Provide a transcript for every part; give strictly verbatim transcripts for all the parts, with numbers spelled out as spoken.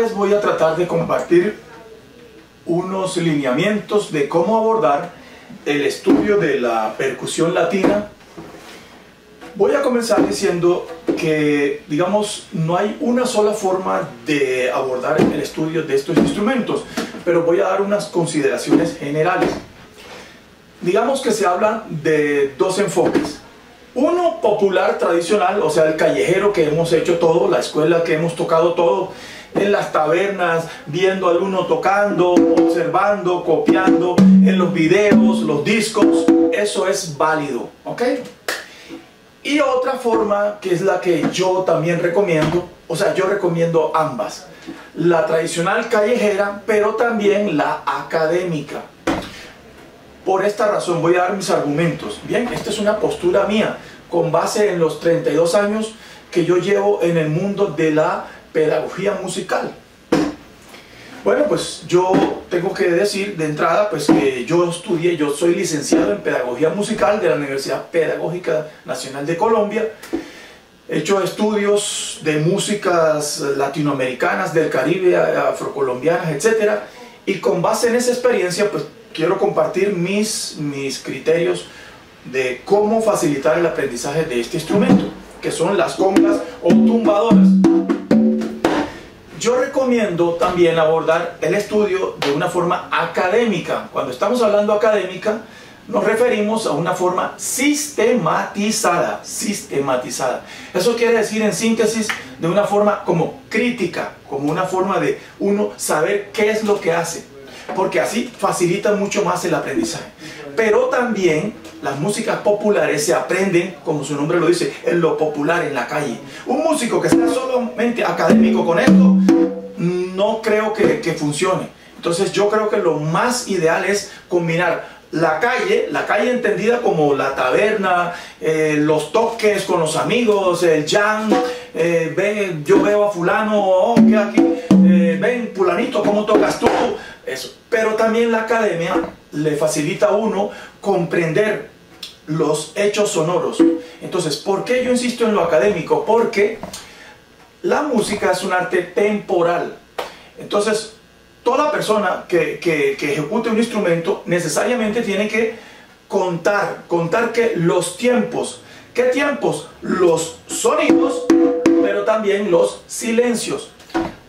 vez voy a tratar de compartir unos lineamientos de cómo abordar el estudio de la percusión latina. Voy a comenzar diciendo que, digamos, no hay una sola forma de abordar el estudio de estos instrumentos, pero voy a dar unas consideraciones generales. Digamos que se hablan de dos enfoques. Uno popular, tradicional, o sea, el callejero que hemos hecho todo, la escuela que hemos tocado todo, en las tabernas, viendo al uno tocando, observando, copiando, en los videos, los discos, eso es válido, ¿ok? Y otra forma, que es la que yo también recomiendo, o sea, yo recomiendo ambas, la tradicional callejera, pero también la académica. Por esta razón voy a dar mis argumentos. Bien, esta es una postura mía, con base en los treinta y dos años que yo llevo en el mundo de la pedagogía musical. Bueno, pues yo tengo que decir de entrada pues que yo estudié, yo soy licenciado en pedagogía musical de la Universidad Pedagógica Nacional de Colombia. He hecho estudios de músicas latinoamericanas, del Caribe, afrocolombianas, etcétera. Y con base en esa experiencia, pues quiero compartir mis, mis criterios de cómo facilitar el aprendizaje de este instrumento, que son las congas o tumbadoras. Yo recomiendo también abordar el estudio de una forma académica. Cuando estamos hablando académica, nos referimos a una forma sistematizada, sistematizada. Eso quiere decir, en síntesis, de una forma como crítica, como una forma de uno saber qué es lo que hace, porque así facilita mucho más el aprendizaje. Pero también las músicas populares se aprenden, como su nombre lo dice, en lo popular, en la calle. Un músico que sea solamente académico con esto, no creo que, que funcione. Entonces yo creo que lo más ideal es combinar la calle, la calle entendida como la taberna, eh, los toques con los amigos, el jam, eh, ven, yo veo a fulano, oh, que aquí, eh, ven, fulanito, ¿cómo tocas tú? Eso. Pero también la academia le facilita a uno comprender los hechos sonoros. Entonces, ¿por qué yo insisto en lo académico? Porque la música es un arte temporal. Entonces, toda persona que, que, que ejecute un instrumento necesariamente tiene que contar, contar que los tiempos, ¿qué tiempos? Los sonidos, pero también los silencios.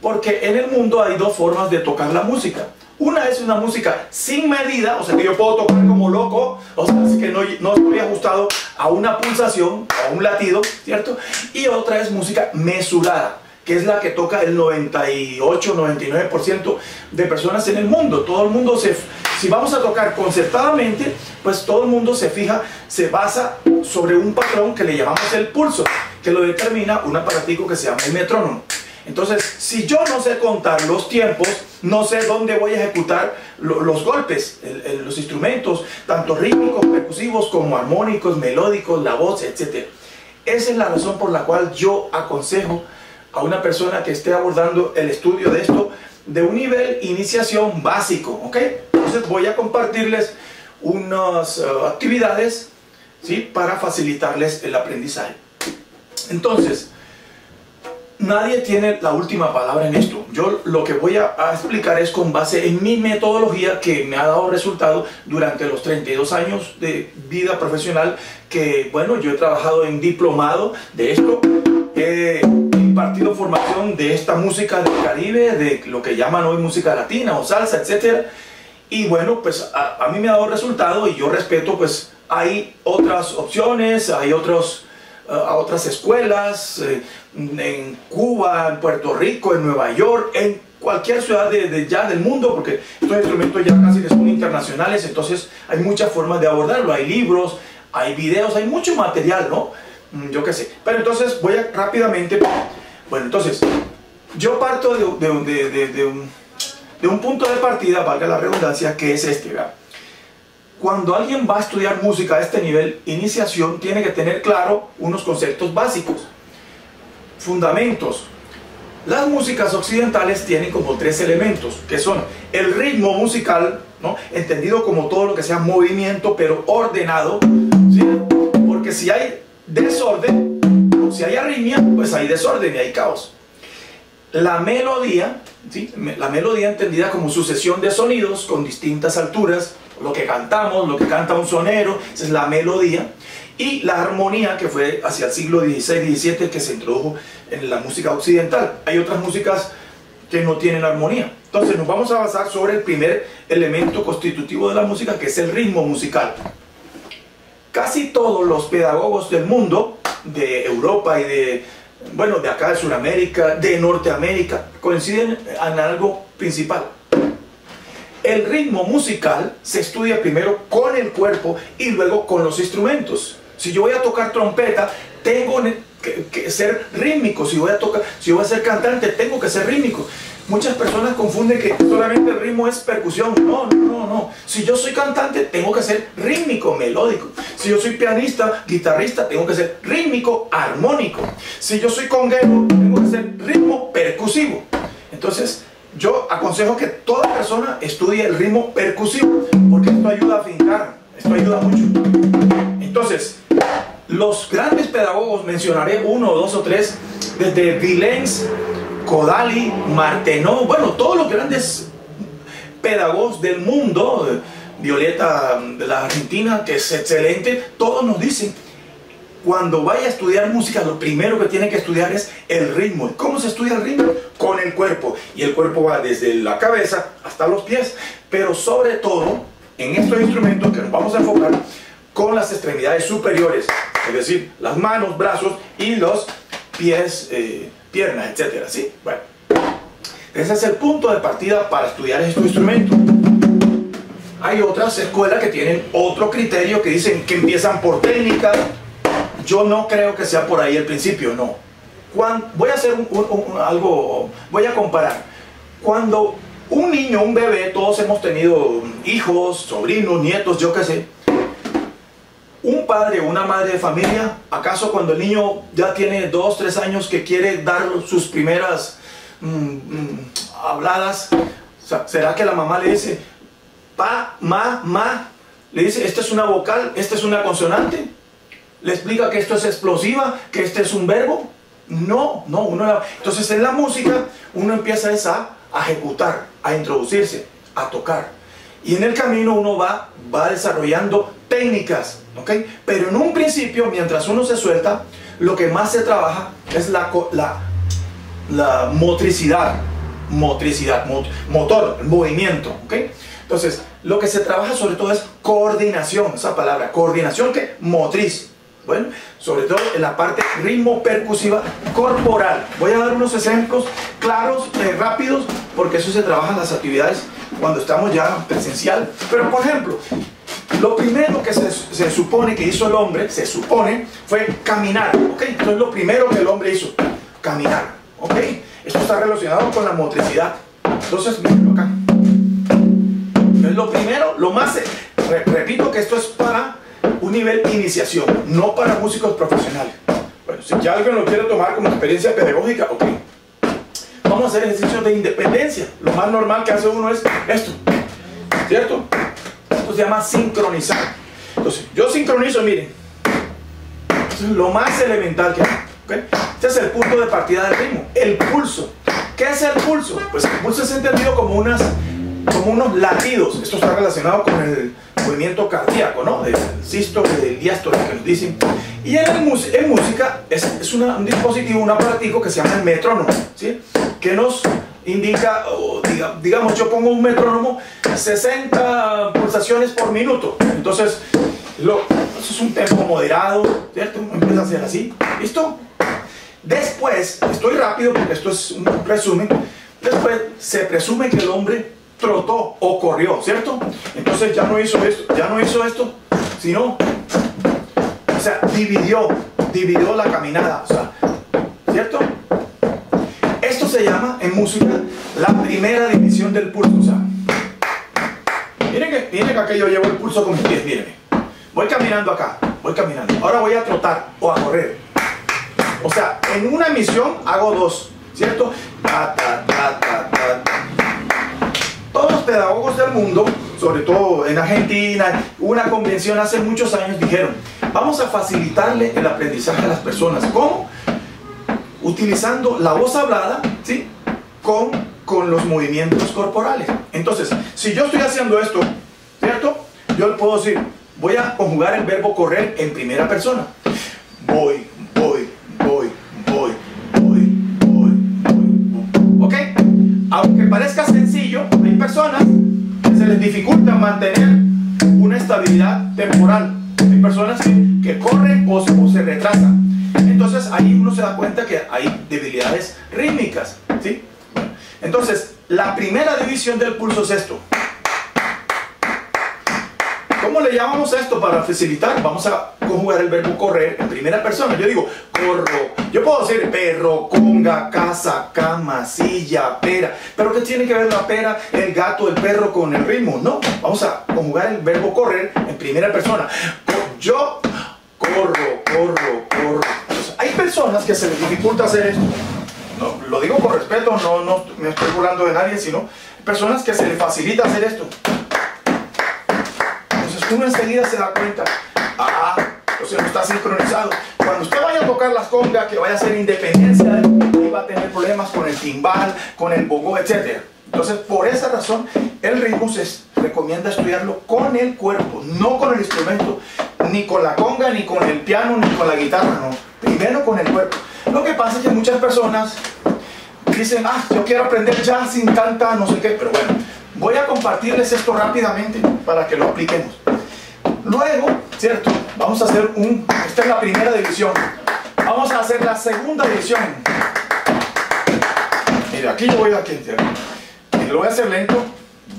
Porque en el mundo hay dos formas de tocar la música. Una es una música sin medida, o sea que yo puedo tocar como loco, o sea que no, no estoy ajustado a una pulsación, a un latido, ¿cierto? Y otra es música mesurada, que es la que toca el noventa y ocho, noventa y nueve por ciento de personas en el mundo. Todo el mundo se... Si vamos a tocar concertadamente, pues todo el mundo se fija, se basa sobre un patrón que le llamamos el pulso, que lo determina un aparatico que se llama el metrónomo. Entonces, si yo no sé contar los tiempos, no sé dónde voy a ejecutar lo, los golpes, el, el, los instrumentos, tanto rítmicos, percusivos, como armónicos, melódicos, la voz, etcétera. Esa es la razón por la cual yo aconsejo a una persona que esté abordando el estudio de esto de un nivel iniciación básico, ¿ok? Entonces voy a compartirles unas uh, actividades, ¿sí?, para facilitarles el aprendizaje. Entonces, nadie tiene la última palabra en esto. Yo lo que voy a, a explicar es con base en mi metodología que me ha dado resultado durante los treinta y dos años de vida profesional, que bueno, yo he trabajado en diplomado de esto, he impartido formación de esta música del Caribe, de lo que llaman hoy música latina o salsa, etcétera. Y bueno, pues a, a mí me ha dado resultado y yo respeto, pues hay otras opciones, hay otros... a otras escuelas, en Cuba, en Puerto Rico, en Nueva York, en cualquier ciudad de, de ya del mundo, porque estos instrumentos ya casi son internacionales, entonces hay muchas formas de abordarlo, hay libros, hay videos, hay mucho material, ¿no? Yo qué sé. Pero entonces voy a rápidamente, bueno, entonces, yo parto de, de, de, de, de, un, de un punto de partida, valga la redundancia, que es este, ¿verdad? Cuando alguien va a estudiar música a este nivel iniciación, tiene que tener claro unos conceptos básicos, fundamentos. Las músicas occidentales tienen como tres elementos, que son el ritmo musical, ¿no?, entendido como todo lo que sea movimiento, pero ordenado, ¿sí? Porque si hay desorden, si hay arritmia, pues hay desorden y hay caos. la melodía, ¿sí? La melodía entendida como sucesión de sonidos con distintas alturas, lo que cantamos, lo que canta un sonero, esa es la melodía. Y la armonía, que fue hacia el siglo dieciséis, diecisiete, que se introdujo en la música occidental. Hay otras músicas que no tienen armonía. Entonces nos vamos a basar sobre el primer elemento constitutivo de la música, que es el ritmo musical. Casi todos los pedagogos del mundo, de Europa y de, bueno, de acá de Sudamérica, de Norteamérica, coinciden en algo principal. El ritmo musical se estudia primero con el cuerpo y luego con los instrumentos. Si yo voy a tocar trompeta, tengo que, que ser rítmico. Si voy a tocar, si voy a ser cantante, tengo que ser rítmico. Muchas personas confunden que solamente el ritmo es percusión. No, no, no, no. Si yo soy cantante, tengo que ser rítmico, melódico. Si yo soy pianista, guitarrista, tengo que ser rítmico, armónico. Si yo soy conguero, tengo que ser ritmo percusivo. Entonces, yo aconsejo que toda persona estudie el ritmo percusivo, porque esto ayuda a afincar, esto ayuda mucho. Entonces, los grandes pedagogos, mencionaré uno, dos o tres, desde Vilense, Kodali, Martenot, bueno, todos los grandes pedagogos del mundo, Violeta de la Argentina, que es excelente, todos nos dicen, cuando vaya a estudiar música, lo primero que tiene que estudiar es el ritmo. ¿Cómo se estudia el ritmo? Con el cuerpo. Y el cuerpo va desde la cabeza hasta los pies, pero sobre todo en estos instrumentos que nos vamos a enfocar con las extremidades superiores, es decir, las manos, brazos y los pies, eh, piernas, etcétera, ¿sí? Bueno, ese es el punto de partida para estudiar estos instrumentos. Hay otras escuelas que tienen otro criterio, que dicen que empiezan por técnica. Yo no creo que sea por ahí el principio, no. Cuando, voy a hacer un, un, un, algo, voy a comparar. Cuando un niño, un bebé, todos hemos tenido hijos, sobrinos, nietos, yo qué sé. Un padre o una madre de familia, ¿acaso cuando el niño ya tiene dos, tres años que quiere dar sus primeras mm, mm, habladas? ¿Será que la mamá le dice, pa, ma, ma? Le dice, esta es una vocal, esta es una consonante. ¿Le explica que esto es explosiva, que este es un verbo? No, no. Uno la... Entonces en la música uno empieza es a, a ejecutar, a introducirse, a tocar. Y en el camino uno va, va desarrollando técnicas, ¿ok? Pero en un principio, mientras uno se suelta, lo que más se trabaja es la, la, la motricidad, motricidad, mot, motor, movimiento, ¿ok? Entonces lo que se trabaja sobre todo es coordinación, esa palabra, coordinación que motriz. Bueno, sobre todo en la parte ritmo percusiva corporal. Voy a dar unos ejemplos claros, eh, rápidos, porque eso se trabaja en las actividades cuando estamos ya presencial. Pero por ejemplo, lo primero que se, se supone que hizo el hombre, se supone, fue caminar, ¿ok? Entonces lo primero que el hombre hizo, caminar, ¿ok? Esto está relacionado con la motricidad. Entonces, miren acá. Entonces lo primero, lo más, re, repito que esto es para un nivel de iniciación, no para músicos profesionales. Bueno, si ya alguien lo quiere tomar como experiencia pedagógica, ok. Vamos a hacer ejercicios de independencia. Lo más normal que hace uno es esto, ¿cierto? Esto se llama sincronizar. Entonces, yo sincronizo, miren. Esto es lo más elemental que hay, ¿okay? Este es el punto de partida del ritmo, el pulso. ¿Qué es el pulso? Pues el pulso es entendido como, unas, como unos latidos. Esto está relacionado con el movimiento cardíaco, ¿no? Del sístole, del diástole, que nos dicen. Y en, el, en música es, es una, un dispositivo, un aparatico que se llama el metrónomo, ¿sí? Que nos indica, o diga, digamos, yo pongo un metrónomo, sesenta pulsaciones por minuto. Entonces, lo, eso es un tempo moderado, ¿cierto? Empieza a ser así, ¿listo? Después, estoy rápido porque esto es un resumen. Después, se presume que el hombre trotó o corrió, ¿cierto? Entonces ya no hizo esto, ya no hizo esto, sino, o sea, dividió, dividió la caminada, o sea, ¿cierto? Esto se llama en música la primera división del pulso, o sea, miren que, miren que aquí yo llevo el pulso con mis pies, miren, voy caminando acá, voy caminando, ahora voy a trotar o a correr, o sea, en una emisión hago dos, ¿cierto? Ta, ta, ta, ta, ta, ta. Todos los pedagogos del mundo, sobre todo en Argentina, una convención hace muchos años dijeron, vamos a facilitarle el aprendizaje a las personas. ¿Cómo? Utilizando la voz hablada, ¿sí? con, con los movimientos corporales. Entonces, si yo estoy haciendo esto, ¿cierto? Yo puedo decir, voy a conjugar el verbo correr en primera persona. Voy, voy, voy, voy, voy, voy, voy. ¿Ok? Aunque parezca sencillo, hay personas que se les dificulta mantener una estabilidad temporal. Hay personas que, que corren o, o se retrasan. Entonces ahí uno se da cuenta que hay debilidades rítmicas, ¿sí? Entonces, la primera división del pulso es esto. ¿Cómo le llamamos a esto para facilitar? Vamos a conjugar el verbo correr en primera persona. Yo digo, corro. Yo puedo decir perro, conga, casa, cama, silla, pera. ¿Pero qué tiene que ver la pera, el gato, el perro con el ritmo? No, vamos a conjugar el verbo correr en primera persona. Yo corro, corro, corro. Entonces, hay personas que se les dificulta hacer esto. No, lo digo con respeto, no, no me estoy burlando de nadie, sino personas que se les facilita hacer esto. Uno enseguida se da cuenta, ah, entonces no está sincronizado. Cuando usted vaya a tocar las congas, que vaya a hacer independencia, va a tener problemas con el timbal, con el bongó, etcétera. Entonces, por esa razón, el ritmo se recomienda estudiarlo con el cuerpo, no con el instrumento, ni con la conga, ni con el piano, ni con la guitarra, no. Primero con el cuerpo. Lo que pasa es que muchas personas dicen, ah, yo quiero aprender jazz sin tanta no sé qué, pero bueno, voy a compartirles esto rápidamente para que lo apliquemos. Luego, ¿cierto? Vamos a hacer un... Esta es la primera división. Vamos a hacer la segunda división. Mira, aquí yo voy aquí, ¿cierto? Y lo voy a hacer lento.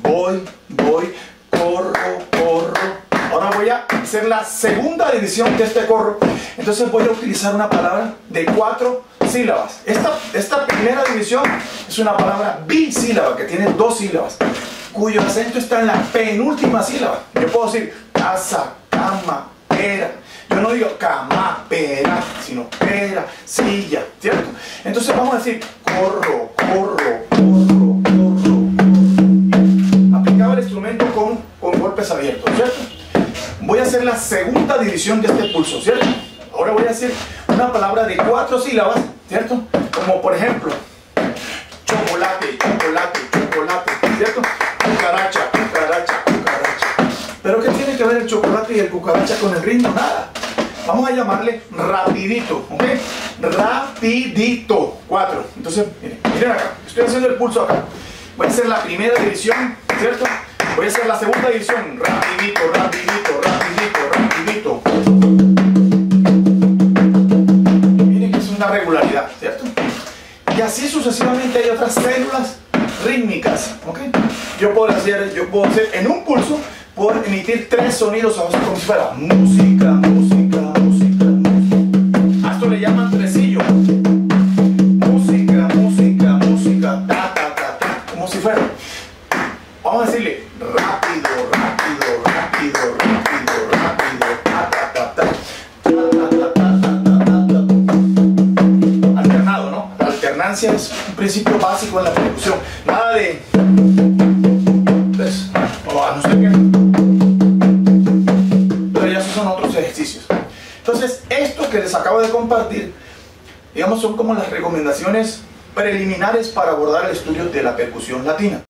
Voy, voy, corro, corro. Ahora voy a hacer la segunda división de este corro. Entonces voy a utilizar una palabra de cuatro sílabas. Esta, esta primera división es una palabra bisílaba, que tiene dos sílabas, cuyo acento está en la penúltima sílaba. Yo puedo decir casa, cama, pera. Yo no digo cama, pera, sino pera, silla, ¿cierto? Entonces vamos a decir corro, corro, corro, corro. Aplicaba el instrumento con, con golpes abiertos, ¿cierto? Voy a hacer la segunda división de este pulso, ¿cierto? Ahora voy a hacer una palabra de cuatro sílabas, ¿cierto? Como por ejemplo, chocolate, chocolate, chocolate, ¿cierto? Cucaracha, cucaracha, cucaracha. ¿Pero qué tiene que ver el chocolate y el cucaracha con el ritmo? Nada. Vamos a llamarle rapidito, ¿ok? Rapidito. Cuatro. Entonces, miren, miren acá. Estoy haciendo el pulso acá. Voy a hacer la primera división, ¿cierto? Voy a hacer la segunda división. Rapidito, rapidito, rapidito, rapidito. Miren que es una regularidad, ¿cierto? Y así sucesivamente hay otras células rítmicas, ¿ok? Yo puedo hacer, yo puedo hacer en un pulso, puedo emitir tres sonidos como si fuera música, música, música, música. A esto le llaman tresillo. Música, música, música, ta, ta, ta, ta, como si fuera. Vamos a decirle rápido, rápido, rápido, rápido, rápido, ta, ta, ta, ta, ta, ta, ta, ta, ta, ta. Alternado, ¿no? La alternancia es un principio básico en la percusión. Nada de... Pero ya esos son otros ejercicios. Entonces, esto que les acabo de compartir, digamos, son como las recomendaciones preliminares para abordar el estudio de la percusión latina.